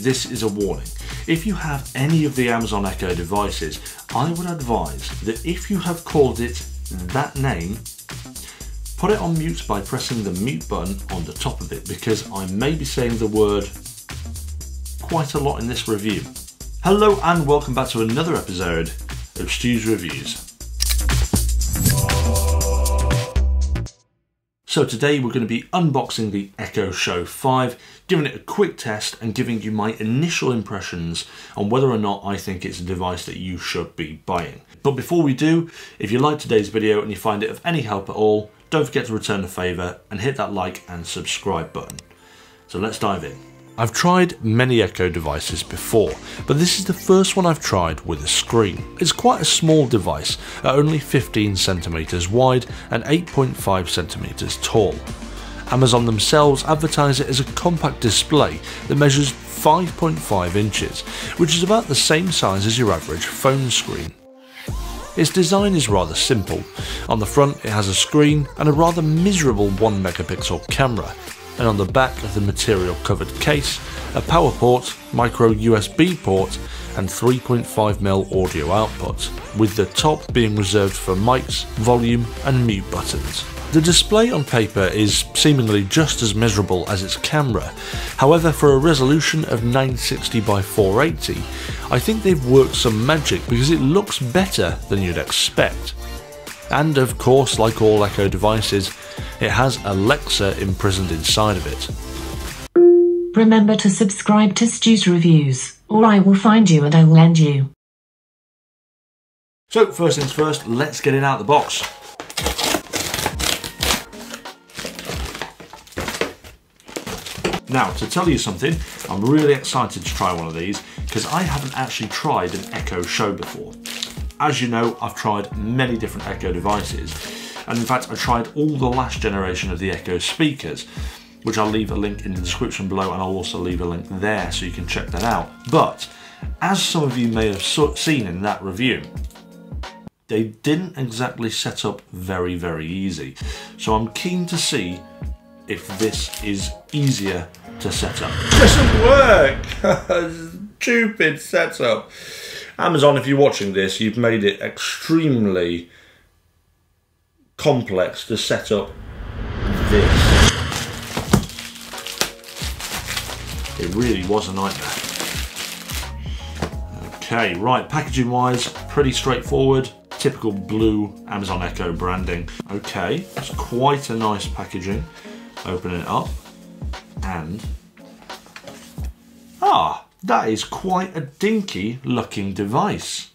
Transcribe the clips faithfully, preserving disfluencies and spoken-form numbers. This is a warning. If you have any of the Amazon Echo devices, I would advise that if you have called it that name, put it on mute by pressing the mute button on the top of it, because I may be saying the word quite a lot in this review. Hello and welcome back to another episode of Stu's Reviews. So today we're going to be unboxing the Echo Show five, giving it a quick test and giving you my initial impressions on whether or not I think it's a device that you should be buying. But before we do, if you like today's video and you find it of any help at all, don't forget to return the favour and hit that like and subscribe button. So let's dive in. I've tried many Echo devices before, but this is the first one I've tried with a screen. It's quite a small device at only fifteen centimeters wide and eight point five centimeters tall. Amazon themselves advertise it as a compact display that measures five point five inches, which is about the same size as your average phone screen. Its design is rather simple. On the front it has a screen and a rather miserable one megapixel camera. And on the back of the material covered case, a power port, micro U S B port and three point five millimeter audio output, with the top being reserved for mics, volume and mute buttons. The display on paper is seemingly just as miserable as its camera. However, for a resolution of nine sixty by four eighty, I think they've worked some magic because it looks better than you'd expect. And of course, like all Echo devices, it has Alexa imprisoned inside of it. Remember to subscribe to Stu's Reviews, or I will find you and I will end you. So first things first, let's get it out of the box. Now, to tell you something, I'm really excited to try one of these because I haven't actually tried an Echo Show before. As you know, I've tried many different Echo devices, and in fact I tried all the last generation of the Echo speakers, which I'll leave a link in the description below, and I'll also leave a link there so you can check that out. But as some of you may have seen in that review, they didn't exactly set up very very easy, so I'm keen to see if this is easier to set up. It doesn't work! Stupid setup. Amazon, if you're watching this, you've made it extremely complex to set up this. It really was a nightmare. Okay, right, packaging wise, pretty straightforward. Typical blue Amazon Echo branding. Okay, it's quite a nice packaging. Open it up and... ah! That is quite a dinky looking device.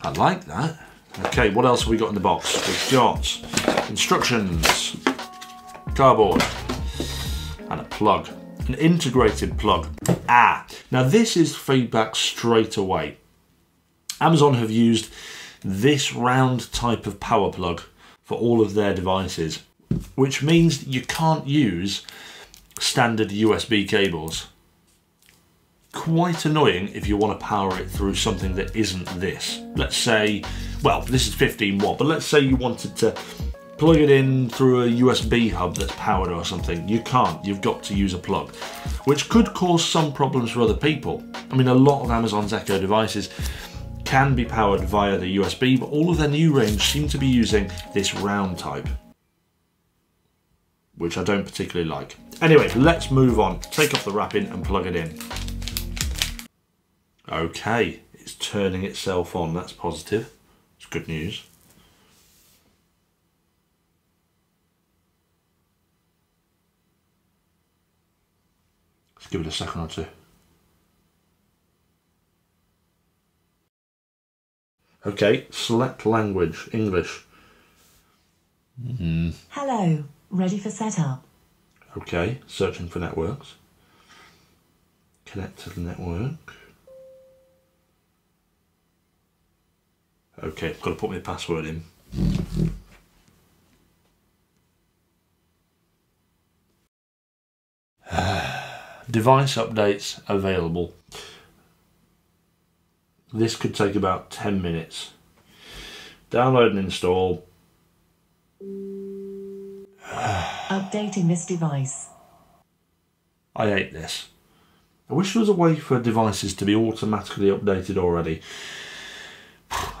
I like that. Okay, what else have we got in the box? We've got instructions, cardboard, and a plug. An integrated plug. Ah, now this is feedback straight away. Amazon have used this round type of power plug for all of their devices, which means you can't use standard U S B cables. Quite annoying if you want to power it through something that isn't this. Let's say, well, this is fifteen watt, but let's say you wanted to plug it in through a U S B hub that's powered or something. You can't, you've got to use a plug, which could cause some problems for other people. I mean, a lot of Amazon's Echo devices can be powered via the U S B, but all of their new range seem to be using this round type, which I don't particularly like. Anyway, let's move on. Take off the wrapping and plug it in. Okay, it's turning itself on, that's positive. It's good news. Let's give it a second or two. Okay, select language, English. Mm-hmm. Hello, ready for setup. Okay, searching for networks. Connect to the network. Okay, I've got to put my password in. Device updates available. This could take about ten minutes. Download and install. Updating this device. I hate this. I wish there was a way for devices to be automatically updated already.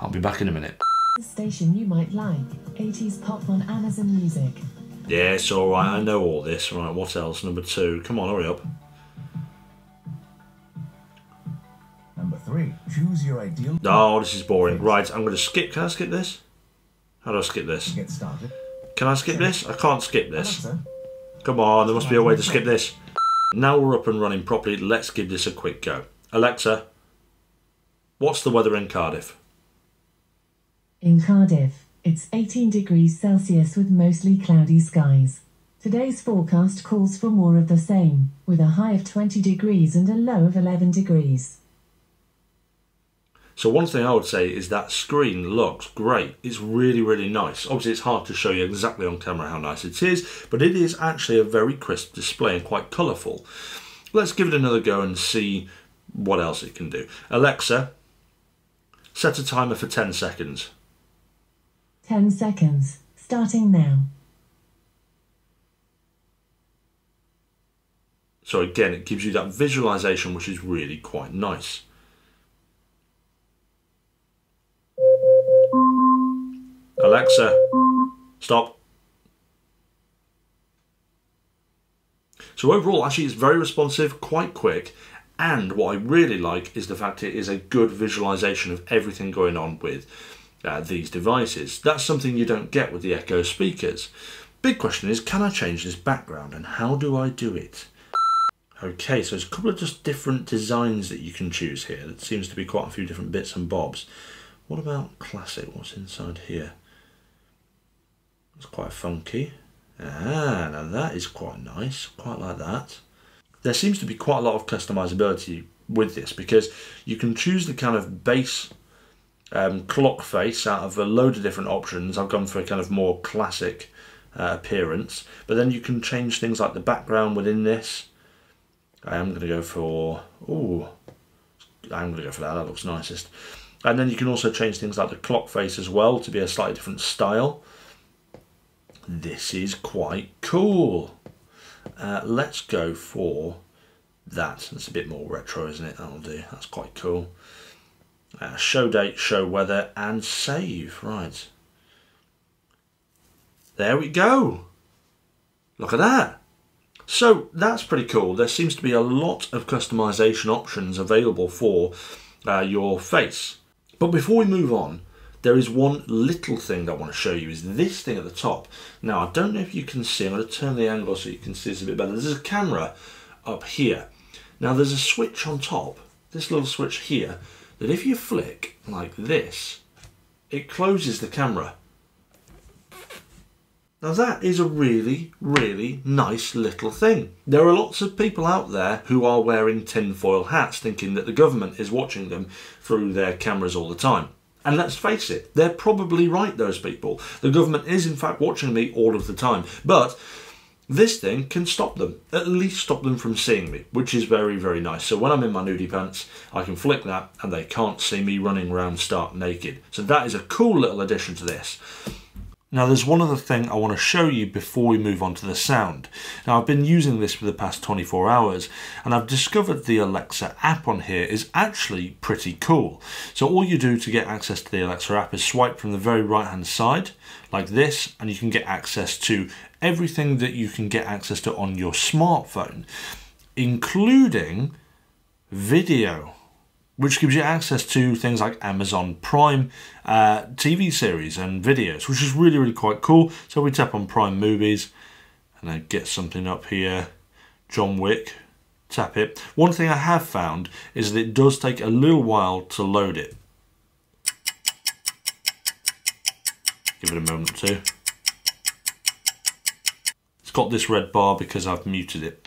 I'll be back in a minute. The station you might like, eighties pop on Amazon Music. Yes, alright, I know all this. Right, what else? Number two. Come on, hurry up. Number three. Choose your ideal... Oh, this is boring. Right, I'm going to skip. Can I skip this? How do I skip this? Get started. Can I skip this? I can't skip this. Come on, there must be a way to skip this. Now we're up and running properly, let's give this a quick go. Alexa, what's the weather in Cardiff? In Cardiff, it's eighteen degrees Celsius with mostly cloudy skies. Today's forecast calls for more of the same, with a high of twenty degrees and a low of eleven degrees. So one thing I would say is that screen looks great. It's really, really nice. Obviously, it's hard to show you exactly on camera how nice it is, but it is actually a very crisp display and quite colourful. Let's give it another go and see what else it can do. Alexa, set a timer for ten seconds. ten seconds, starting now. So again, it gives you that visualisation, which is really quite nice. Alexa, stop. So overall, actually, it's very responsive, quite quick, and what I really like is the fact it is a good visualization of everything going on with uh, these devices. That's something you don't get with the Echo speakers. Big question is, can I change this background, and how do I do it? Okay, so there's a couple of just different designs that you can choose here. It seems to be quite a few different bits and bobs. What about classic? What's inside here? It's quite funky. Ah, now that is quite nice. Quite like that. There seems to be quite a lot of customizability with this because you can choose the kind of base um, clock face out of a load of different options. I've gone for a kind of more classic uh, appearance, but then you can change things like the background within this. I am going to go for... Ooh, I'm going to go for that. That looks nicest. And then you can also change things like the clock face as well to be a slightly different style. This is quite cool. Uh, let's go for that. That's a bit more retro, isn't it? That'll do. That's quite cool. Uh, show date, show weather, and save. Right. There we go. Look at that. So that's pretty cool. There seems to be a lot of customization options available for uh, your face. But before we move on, there is one little thing that I want to show you, is this thing at the top. Now, I don't know if you can see, I'm going to turn the angle so you can see this a bit better. There's a camera up here. Now, there's a switch on top, this little switch here, that if you flick like this, it closes the camera. Now, that is a really, really nice little thing. There are lots of people out there who are wearing tinfoil hats, thinking that the government is watching them through their cameras all the time. And let's face it, they're probably right, those people. The government is, in fact, watching me all of the time. But this thing can stop them, at least stop them from seeing me, which is very, very nice. So when I'm in my nudie pants, I can flick that and they can't see me running around stark naked. So that is a cool little addition to this. Now, there's one other thing I want to show you before we move on to the sound. Now, I've been using this for the past twenty-four hours, and I've discovered the Alexa app on here is actually pretty cool. So all you do to get access to the Alexa app is swipe from the very right-hand side, like this, and you can get access to everything that you can get access to on your smartphone, including video, which gives you access to things like Amazon Prime uh, T V series and videos, which is really, really quite cool. So we tap on Prime Movies and I get something up here, John Wick, tap it. One thing I have found is that it does take a little while to load it. Give it a moment or two. It's got this red bar because I've muted it.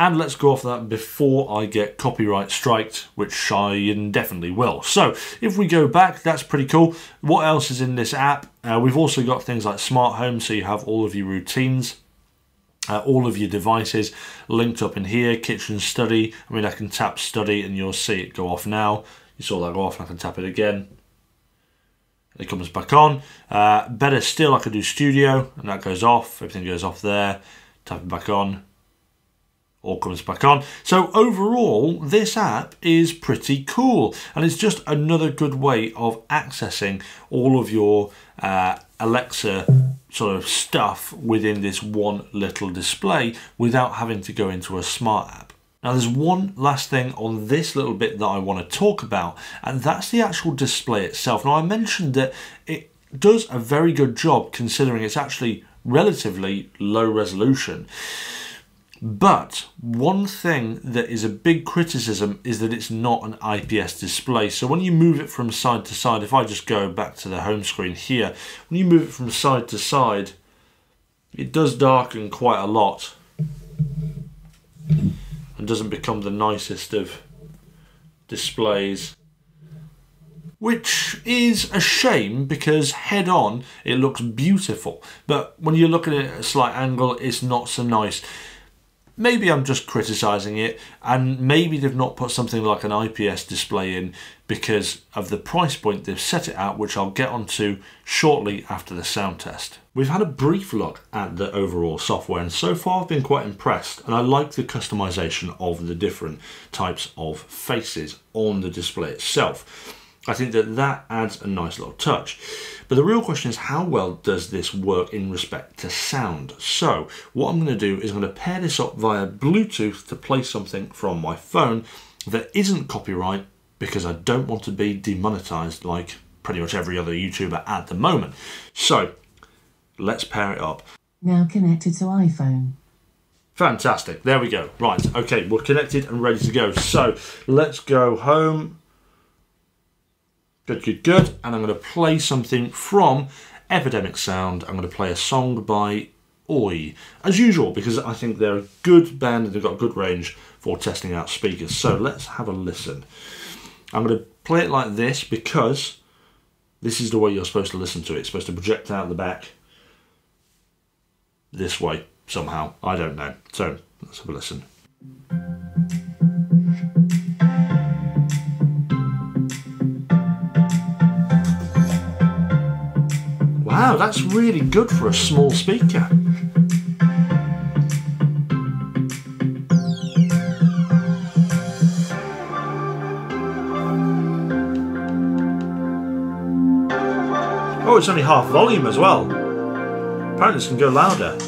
And let's go off that before I get copyright striked, which I indefinitely will. So if we go back, that's pretty cool. What else is in this app? Uh, we've also got things like smart home, so you have all of your routines, uh, all of your devices linked up in here, kitchen, study. I mean, I can tap study and you'll see it go off now. you saw that go off, and I can tap it again. It comes back on. Uh, better still, I can do studio, and that goes off. Everything goes off there. Tap it back on. All comes back on. So overall, this app is pretty cool, and it's just another good way of accessing all of your uh, Alexa sort of stuff within this one little display without having to go into a smart app. Now there's one last thing on this little bit that I want to talk about, and that's the actual display itself. Now I mentioned that it does a very good job considering it's actually relatively low resolution. But one thing that is a big criticism is that it's not an I P S display. So when you move it from side to side, if I just go back to the home screen here, when you move it from side to side, it does darken quite a lot and doesn't become the nicest of displays, which is a shame because head on it looks beautiful, but when you look at it at a slight angle, it's not so nice. Maybe I'm just criticising it, and maybe they've not put something like an I P S display in because of the price point they've set it at, which I'll get onto shortly after the sound test. We've had a brief look at the overall software, and so far I've been quite impressed, and I like the customisation of the different types of faces on the display itself. I think that that adds a nice little touch. But the real question is, how well does this work in respect to sound? So what I'm going to do is I'm going to pair this up via Bluetooth to play something from my phone that isn't copyright, because I don't want to be demonetized like pretty much every other YouTuber at the moment. So let's pair it up. Now connected to iPhone. Fantastic. There we go. Right. Okay. We're connected and ready to go. So let's go home. Good, good, good. And I'm going to play something from Epidemic Sound. I'm going to play a song by Oi, as usual, because I think they're a good band and they've got a good range for testing out speakers. So let's have a listen. I'm going to play it like this because this is the way you're supposed to listen to it. It's supposed to project out the back this way somehow. I don't know. So let's have a listen. Wow, that's really good for a small speaker. Oh, it's only half volume as well. Apparently this can go louder.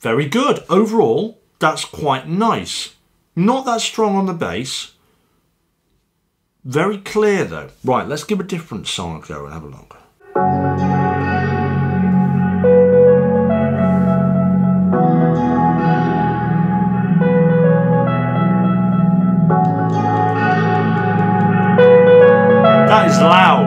Very good. Overall, that's quite nice. Not that strong on the bass. Very clear though. Right, let's give a different song a go and have a look. That is loud.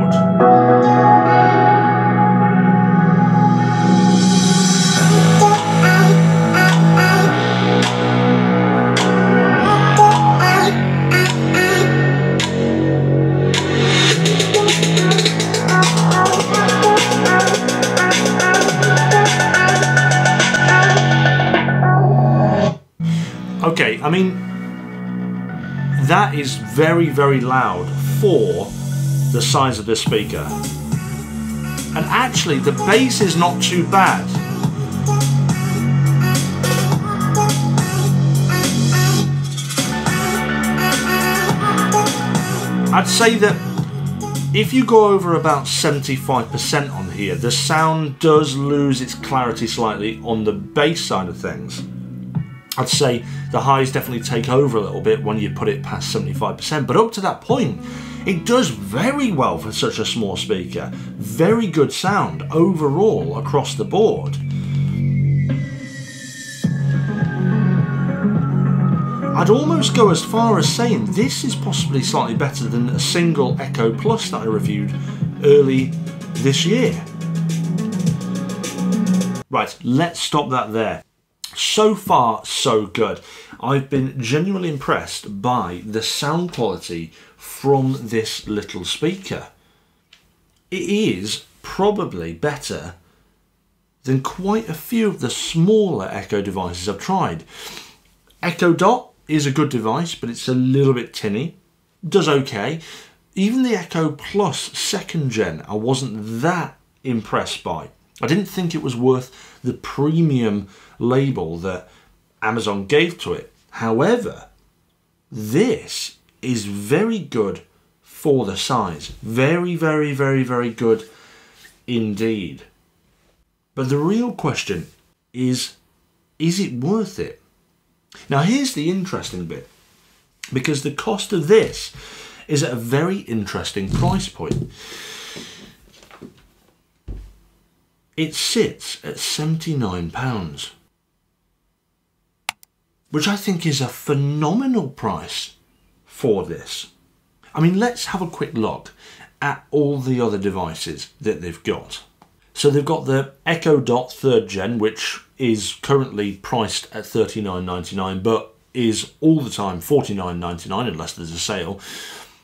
Okay, I mean, that is very, very loud for the size of this speaker. And actually, the bass is not too bad. I'd say that if you go over about seventy-five percent on here, the sound does lose its clarity slightly on the bass side of things. I'd say the highs definitely take over a little bit when you put it past seventy-five percent, but up to that point, it does very well for such a small speaker. Very good sound overall across the board. I'd almost go as far as saying this is possibly slightly better than a single Echo Plus that I reviewed early this year. Right, let's stop that there. So far, so good. I've been genuinely impressed by the sound quality from this little speaker. It is probably better than quite a few of the smaller Echo devices I've tried. Echo Dot is a good device, but it's a little bit tinny. Does okay. Even the Echo Plus second gen, I wasn't that impressed by. I didn't think it was worth the premium label that Amazon gave to it. However, this is very good for the size. Very, very, very, very good indeed. But the real question is, is it worth it? Now, here's the interesting bit, because the cost of this is at a very interesting price point. It sits at seventy-nine pounds, which I think is a phenomenal price for this. I mean, let's have a quick look at all the other devices that they've got. So they've got the Echo Dot third gen, which is currently priced at thirty-nine ninety-nine, but is all the time forty-nine ninety-nine unless there's a sale.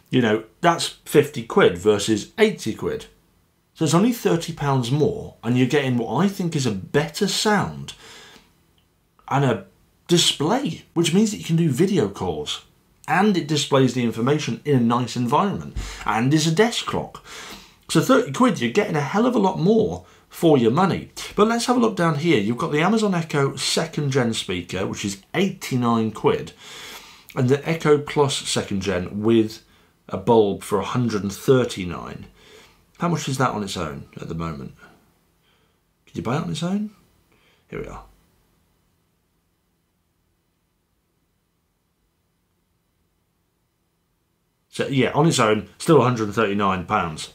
You know, that's fifty quid versus eighty quid. So it's only thirty pounds more, and you're getting what I think is a better sound and a display, which means that you can do video calls, and it displays the information in a nice environment, and is a desk clock. So thirty quid, you're getting a hell of a lot more for your money. But let's have a look down here. You've got the Amazon Echo second gen speaker, which is eighty-nine quid, and the Echo Plus second gen with a bulb for one hundred thirty-nine. How much is that on its own at the moment? Could you buy it on its own? Here we are. So yeah, on its own, still one hundred thirty-nine pounds,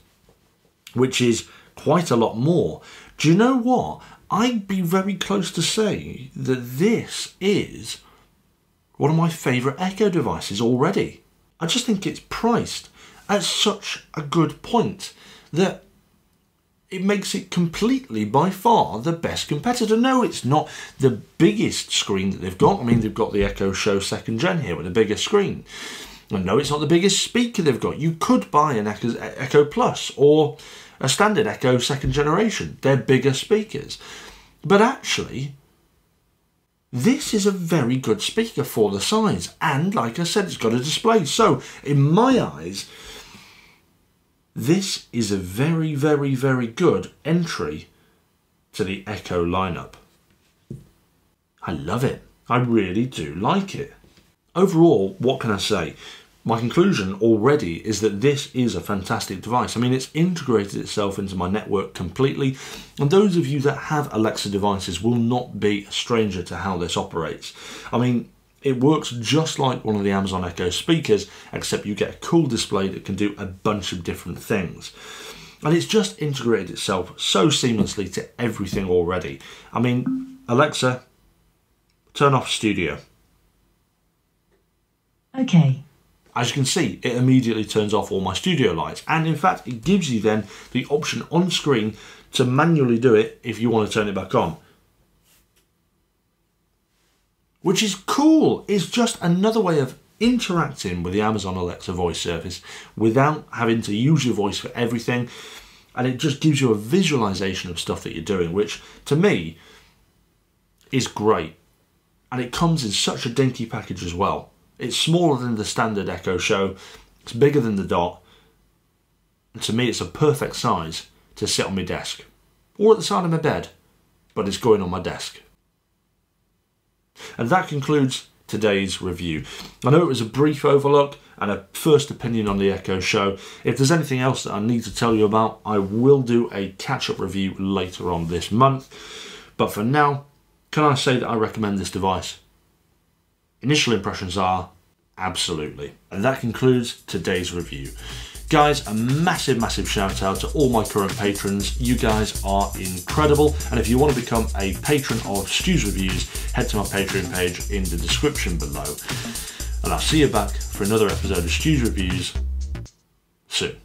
which is quite a lot more. Do you know what? I'd be very close to say that this is one of my favourite Echo devices already. I just think it's priced at such a good point that it makes it completely, by far, the best competitor. No, it's not the biggest screen that they've got. I mean, they've got the Echo Show second gen here with a bigger screen. And no, it's not the biggest speaker they've got. You could buy an Echo, Echo Plus or a standard Echo second generation. They're bigger speakers. But actually, this is a very good speaker for the size. And like I said, it's got a display. So in my eyes, this is a very, very, very good entry to the Echo lineup. I love it. I really do like it. Overall, what can I say? My conclusion already is that this is a fantastic device. I mean, it's integrated itself into my network completely. And those of you that have Alexa devices will not be a stranger to how this operates. I mean, it works just like one of the Amazon Echo speakers, except you get a cool display that can do a bunch of different things. And it's just integrated itself so seamlessly to everything already. I mean, Alexa, turn off Studio. Okay. As you can see, it immediately turns off all my studio lights. And in fact, it gives you then the option on screen to manually do it if you want to turn it back on. Which is cool. It's just another way of interacting with the Amazon Alexa voice service without having to use your voice for everything. And it just gives you a visualization of stuff that you're doing, which to me is great. And it comes in such a dinky package as well. It's smaller than the standard Echo Show. It's bigger than the Dot. And to me, it's a perfect size to sit on my desk or at the side of my bed, but it's going on my desk. And that concludes today's review. I know it was a brief overlook and a first opinion on the Echo Show. If there's anything else that I need to tell you about, I will do a catch-up review later on this month. But for now, can I say that I recommend this device? Initial impressions are absolutely. And that concludes today's review. Guys, a massive, massive shout out to all my current patrons. You guys are incredible. And if you want to become a patron of Stu's Reviews, head to my Patreon page in the description below. And I'll see you back for another episode of Stu's Reviews soon.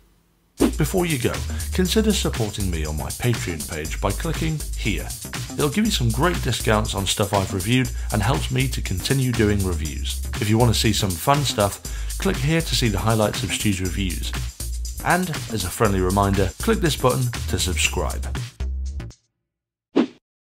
Before you go, consider supporting me on my Patreon page by clicking here. It'll give you some great discounts on stuff I've reviewed and helps me to continue doing reviews. If you want to see some fun stuff, click here to see the highlights of Stu's Reviews. And, as a friendly reminder, click this button to subscribe.